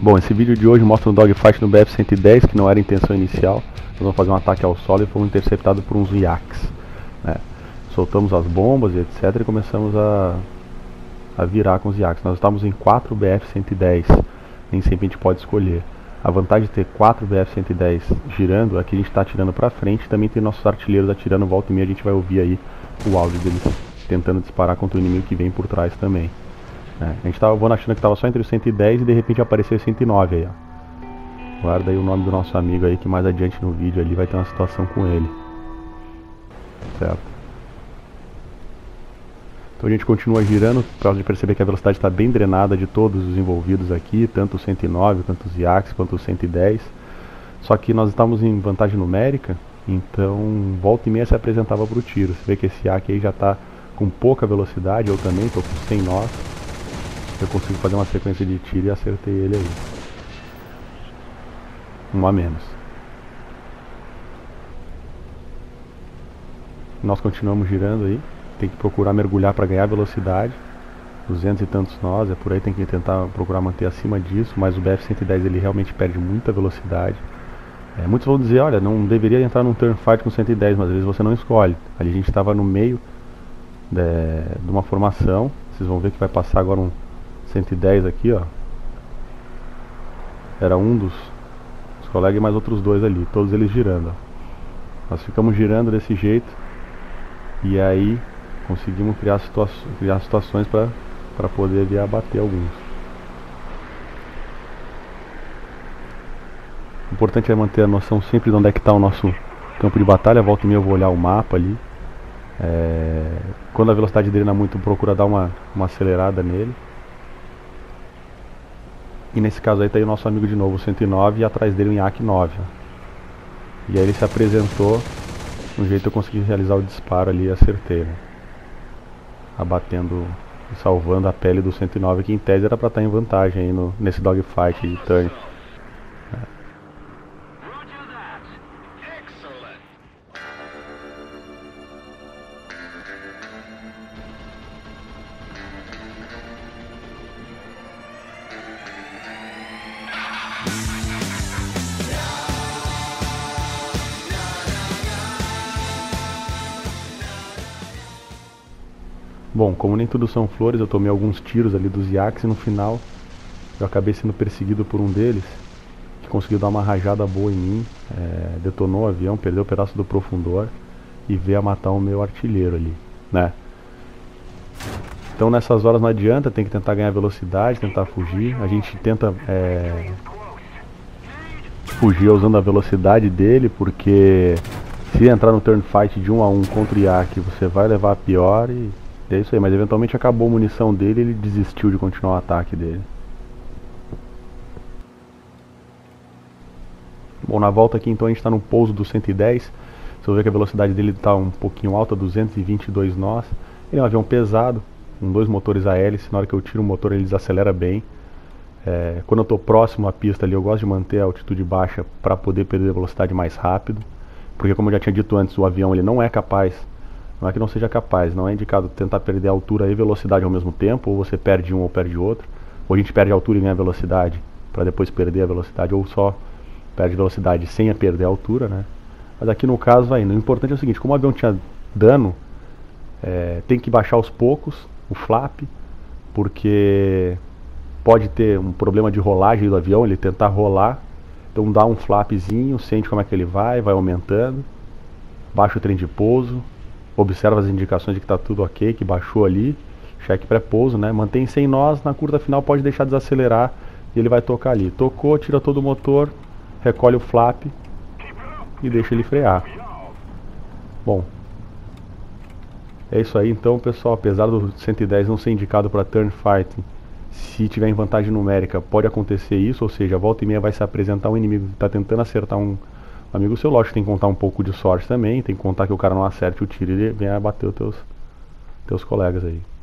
Bom, esse vídeo de hoje mostra um dogfight no BF-110, que não era a intenção inicial. Nós vamos fazer um ataque ao solo e fomos interceptados por uns Yaks, né? Soltamos as bombas e etc e começamos a virar com os Yaks. Nós estávamos em 4 BF-110, nem sempre a gente pode escolher. A vantagem de ter 4 BF-110 girando é que a gente está atirando para frente, também tem nossos artilheiros atirando volta e meia, a gente vai ouvir aí o áudio deles tentando disparar contra o inimigo que vem por trás também. É, a gente estava voando achando que estava só entre os 110 e de repente apareceu 109 aí, ó. Guarda aí o nome do nosso amigo aí, que mais adiante no vídeo ali vai ter uma situação com ele. Certo? Então a gente continua girando, por causa de perceber que a velocidade está bem drenada de todos os envolvidos aqui, tanto o 109, quanto os Yaks, quanto os 110. Só que nós estávamos em vantagem numérica, então volta e meia se apresentava para o tiro. Você vê que esse Yak aí já está com pouca velocidade, eu também estou com 100 nós. Eu consigo fazer uma sequência de tiro e acertei ele aí. Um a menos. Nós continuamos girando aí. Tem que procurar mergulhar para ganhar velocidade, 200 e tantos nós, é por aí, tem que tentar procurar manter acima disso, mas o BF-110 ele realmente perde muita velocidade. É, muitos vão dizer, olha, não deveria entrar num turn fight com 110, mas às vezes você não escolhe. Ali a gente estava no meio de uma formação, vocês vão ver que vai passar agora um 110 aqui, ó. Era um dos colegas e mais outros dois ali, todos eles girando, ó. Nós ficamos girando desse jeito e aí conseguimos criar situações para poder vir abater alguns. O importante é manter a noção sempre de onde é que está o nosso campo de batalha. Volta e meia eu vou olhar o mapa ali. É, quando a velocidade drena muito, procura dar uma acelerada nele. E nesse caso aí está aí o nosso amigo de novo, o 109, e atrás dele um Yak-9. E aí ele se apresentou, de um jeito eu consegui realizar o disparo ali e acertei, né? Abatendo e salvando a pele do 109, que em tese era para estar em vantagem aí nesse dogfight de turn. Bom, como nem tudo são flores, eu tomei alguns tiros ali dos Yaks e no final eu acabei sendo perseguido por um deles, que conseguiu dar uma rajada boa em mim, detonou o avião, perdeu um pedaço do profundor e veio a matar o meu artilheiro ali, né? Então nessas horas não adianta, tem que tentar ganhar velocidade, tentar fugir. A gente tenta fugir usando a velocidade dele, porque se entrar no turn fight de 1 a 1 contra o Yak, você vai levar a pior e... é isso aí, mas eventualmente acabou a munição dele e ele desistiu de continuar o ataque dele. Bom, na volta aqui então a gente está no pouso do 110. Vocês vão ver que a velocidade dele está um pouquinho alta, 222 nós. Ele é um avião pesado, com 2 motores a hélice. Na hora que eu tiro o motor ele desacelera bem. É, quando eu estou próximo à pista ali eu gosto de manter a altitude baixa para poder perder a velocidade mais rápido. Porque como eu já tinha dito antes, o avião ele não é capaz... não é que não seja capaz, não é indicado tentar perder altura e velocidade ao mesmo tempo, ou você perde um ou perde outro, ou a gente perde a altura e ganha a velocidade, para depois perder a velocidade, ou só perde velocidade sem a perder a altura, né? Mas aqui no caso, vai indo. O importante é o seguinte, como o avião tinha dano, tem que baixar aos poucos o flap, porque pode ter um problema de rolagem do avião, ele tentar rolar, então dá um flapzinho, sente como é que ele vai aumentando, baixa o trem de pouso, observa as indicações de que está tudo ok, que baixou ali, cheque pré-pouso, né? Mantém sem nós, na curva final pode deixar desacelerar e ele vai tocar ali. Tocou, tira todo o motor, recolhe o flap e deixa ele frear. Bom, é isso aí então, pessoal. Apesar do 110 não ser indicado para turn fighting, se tiver em vantagem numérica pode acontecer isso, ou seja, volta e meia vai se apresentar um inimigo que está tentando acertar um amigo seu. Lógico, tem que contar um pouco de sorte também, tem que contar que o cara não acerte o tiro e ele venha bater os teus colegas aí.